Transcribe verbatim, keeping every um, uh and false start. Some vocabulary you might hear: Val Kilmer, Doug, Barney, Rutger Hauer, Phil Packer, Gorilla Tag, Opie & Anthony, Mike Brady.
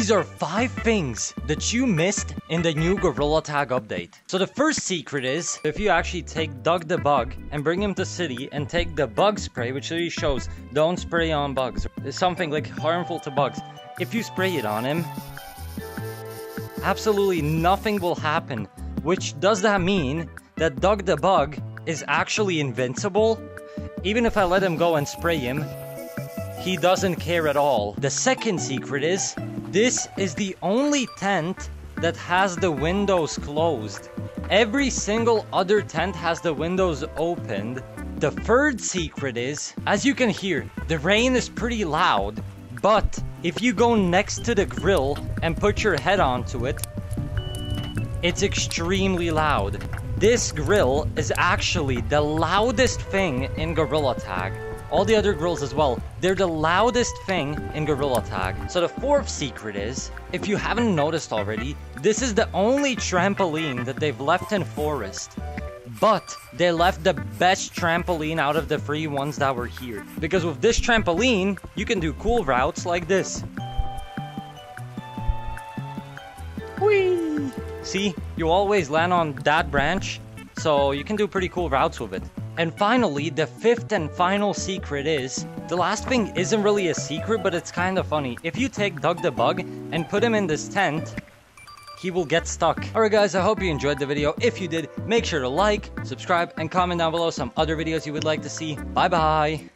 These are five things that you missed in the new Gorilla Tag update. So the first secret is, if you actually take Doug the bug and bring him to city and take the bug spray, which really shows don't spray on bugs, it's something like harmful to bugs. If you spray it on him, absolutely nothing will happen. Which does that mean that Doug the bug is actually invincible? Even if I let him go and spray him, he doesn't care at all. The second secret is, this is the only tent that has the windows closed. Every single other tent has the windows opened. The third secret is, as you can hear, the rain is pretty loud, but if you go next to the grill and put your head onto it, it's extremely loud. This grill is actually the loudest thing in Gorilla Tag. All the other grills as well, they're the loudest thing in Gorilla Tag. So the fourth secret is, if you haven't noticed already, this is the only trampoline that they've left in Forest. But they left the best trampoline out of the three ones that were here. Because with this trampoline, you can do cool routes like this. Whee! See, you always land on that branch, so you can do pretty cool routes with it. And finally, the fifth and final secret is, the last thing isn't really a secret, but it's kind of funny. If you take Doug the bug and put him in this tent, he will get stuck. Alright guys, I hope you enjoyed the video. If you did, make sure to like, subscribe, and comment down below some other videos you would like to see. Bye bye!